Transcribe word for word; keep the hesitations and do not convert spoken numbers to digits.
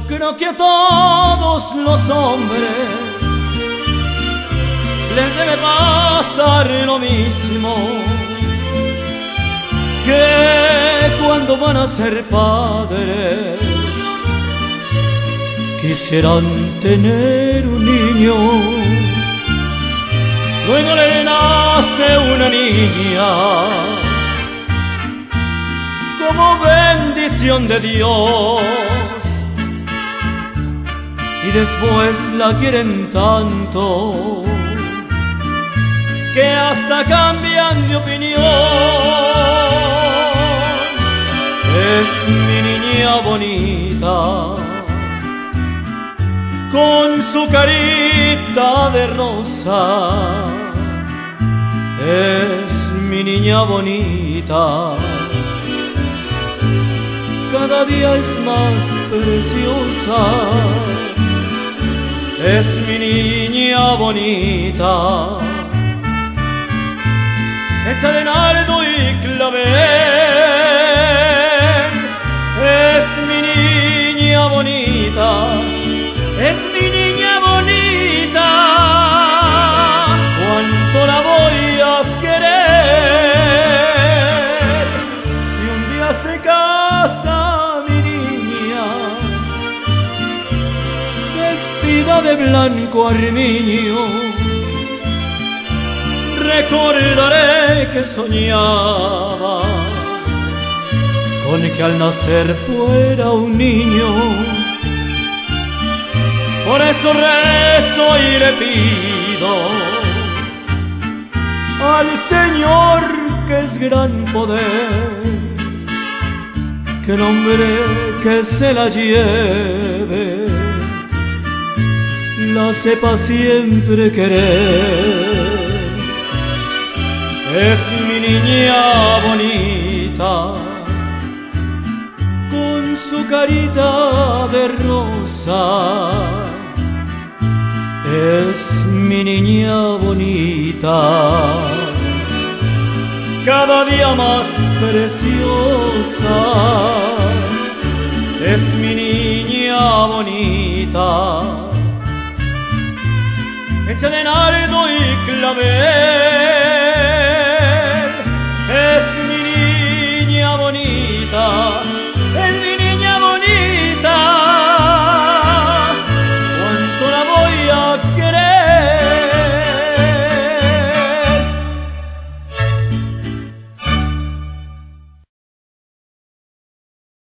Yo creo que a todos los hombres les debe pasar lo mismo, que cuando van a ser padres quisieran tener un niño, luego le nace una niña como bendición de Dios, y después la quieren tanto que hasta cambian de opinión. Es mi niña bonita, con su carita de rosa. Es mi niña bonita, cada día es más preciosa. Es mi niña bonita, hecha de nardo y clavel. Es mi niña bonita, es mi niña bonita, cuánto la voy a querer. Si un día se casa mi niña, vestida de blanco armiño, recordaré que soñaba con que al nacer fuera un niño. Por eso rezo y le pido al Señor, que es gran poder, que el hombre que se la lleve la sepa siempre querer. Es mi niña bonita, con su carita de rosa. Es mi niña bonita, cada día más preciosa. Es mi niña bonita, hecha de nardo y clavel.